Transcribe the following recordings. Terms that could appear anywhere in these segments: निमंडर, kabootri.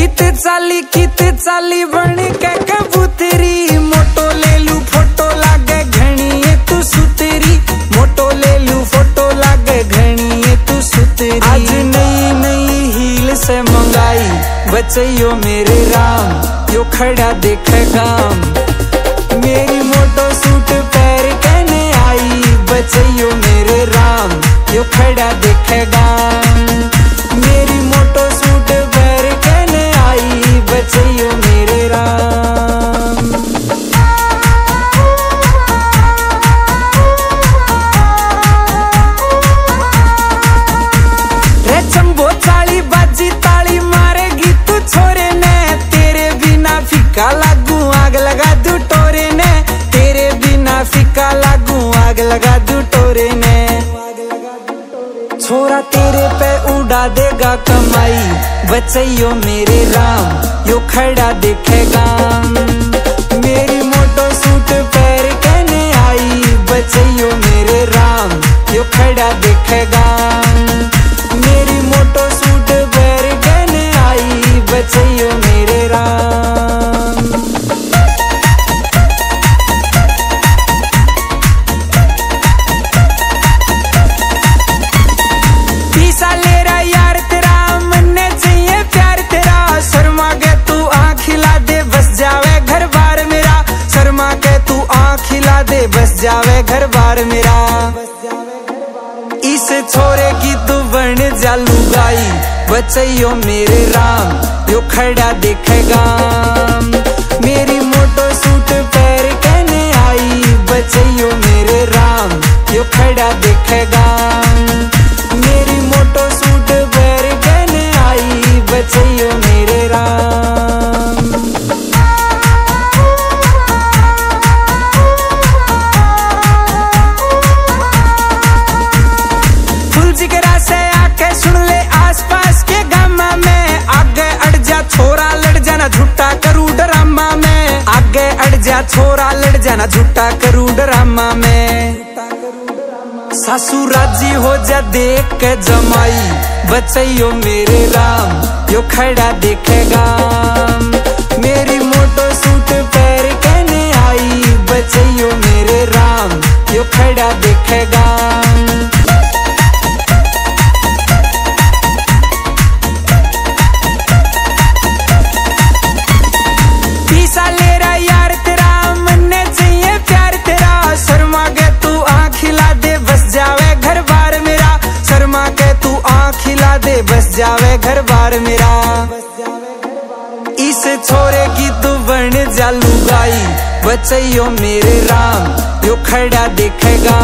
कित चाली बन के कबूतरी। मोटो ले लू फोटो लागे घणिये तू सुतरी। मोटो ले लू फोटो लागे घणिये तू सुतरी। आज नई नई हील से मंगाई बचैयो मेरे राम। यो खड़ा देख गाम मेरी मोटो सूट पैर कहने आई। बचैयो मेरे राम यो खड़ा देख गाम। मेरी मोटो सूट पैर कहने आई। बचैयो मेरे राम। रे चंबो चाली बाजी ताली मारेगी तू छोरे ने। तेरे बिना फीका लागू आग लगा दू टोरे ने। तेरे बिना फीका लागू आग लगा दू टोरे ने। छोरा तेरे पे उड़ा देगा कमाई। बचैयो मेरे राम यो खड़ा देखेगा। मेरी मोटो सूट पैर कहने आई। बचैयो मेरे राम यो खड़ा देखेगा। मेरी मोटो सूट पैर कहने आई। बचैयो मेरे राम। बस जावे घर बार मेरा। इस छोरे की तू बन जा लुगाई। बचैयो मेरे राम यो खड़ा देखेगा। मेरी मोटो सूट पैर कहने आई। बचैयो मेरे राम यो खड़ा देखेगा। मेरी मोटो सूट पैर कहने आई। बचैयो मेरे राम। छोरा लड़ जाना झूठा करू ड्रामा में। सासू राजी हो जा देख के जमाई। बचैयो मेरे राम यो खड़ा देखेगा। मेरी मोटो सूट पैर कहने आई। बचैयो मेरे राम यो खड़ा देखेगा। बस जावे घर बार मेरा। इस छोरे की तू बन जा लुगाई। बचैयो मेरे राम यो खड़ा देखेगा।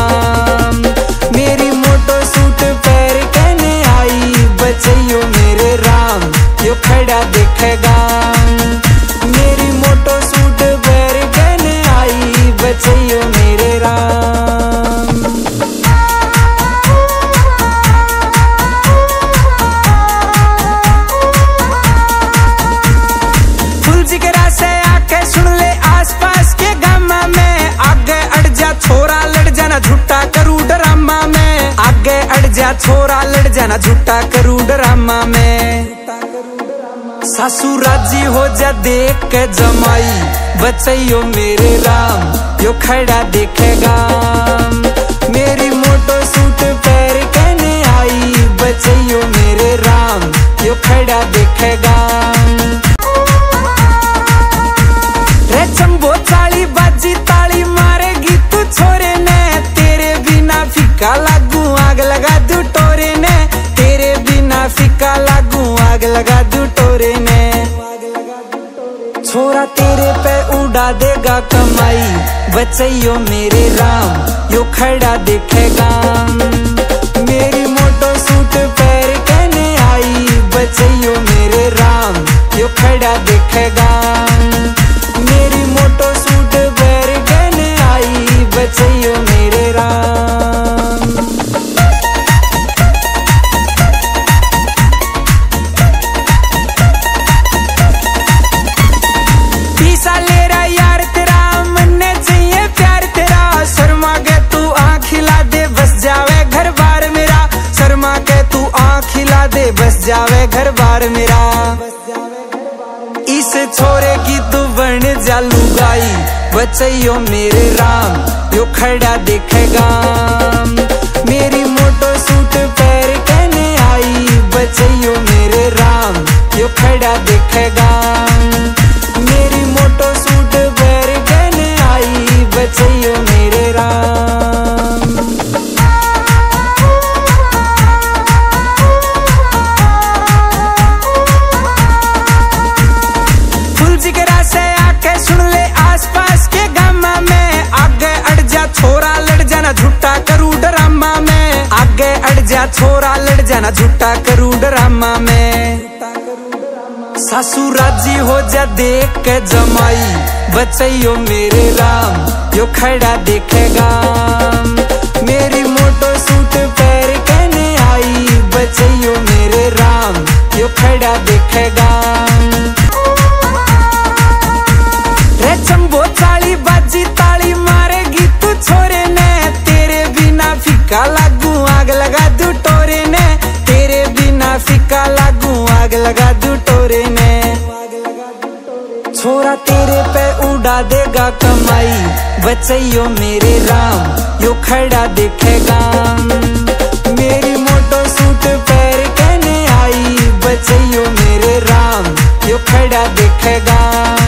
मेरी मोटो सूट पैर कहने आई। बचैयो मेरे राम यो खड़ा देखेगा। मेरी मोटो सूट पैर कहने आई। बचैयो मेरे राम। झूठा करू ड्रामा में। आगे अड़ जा छोरा लड़ जाना झूठा करू ड्रामा में। सासू राजी हो जा देख के जमाई। बचैयो मेरे राम यो खड़ा देखेगा। मेरी मोटो सूट पैर कहने आई। बचैयो मेरे राम यो खड़ा देखेगा। रे चंबो चाली बाजी ताली मारेगी तू छोरे ने। फीका लागू आग लगा दू टोरे ने। तेरे बिना फीका लागू आग लगा दू टोरे ने। छोरा तेरे पे उड़ा देगा कमाई। बचैयो मेरे राम यो खड़ा देखेगा। मेरी मोटो सूट पैर कहने आई। बचैयो मेरे राम यो खड़ा देखेगा। मेरी मोटो सूट पैर कहने आई। बचैयो मेरे राम। बस जावे घर बार मेरा। छोरे की तू बन जा लुगाई, बचैयो मेरे राम यो खड़ा देखेगा। मेरी मोटो सूट पैर कहने आई, बचैयो मेरे राम यो खड़ा देखेगा। मेरी मोटो सूट पैर कहने आई, बचैयो मेरे राम। छोरा लड़ जाना झूठा करू ड्रामा में, सासू राजी हो जा देख के जमाई, बचैयो मेरे राम यो खड़ा देखेगा। मेरी मोटो सूट पैर कहने आई, बचैयो मेरे राम यो खड़ा देखेगा। रेचम्बो चाली बाजी ताली मारेगी तू छोरे ने, तेरे बिना फीका लागू आग लगा दू टोरे ने, तेरे बिना फिका लागू आग लगा दू टोरे ने। छोरा तेरे पे उड़ा देगा कमाई, बचैयो मेरे राम यो खड़ा देखेगा। मेरी मोटो सूट पैर कहने आई, बचैयो मेरे राम यो खड़ा देखेगा।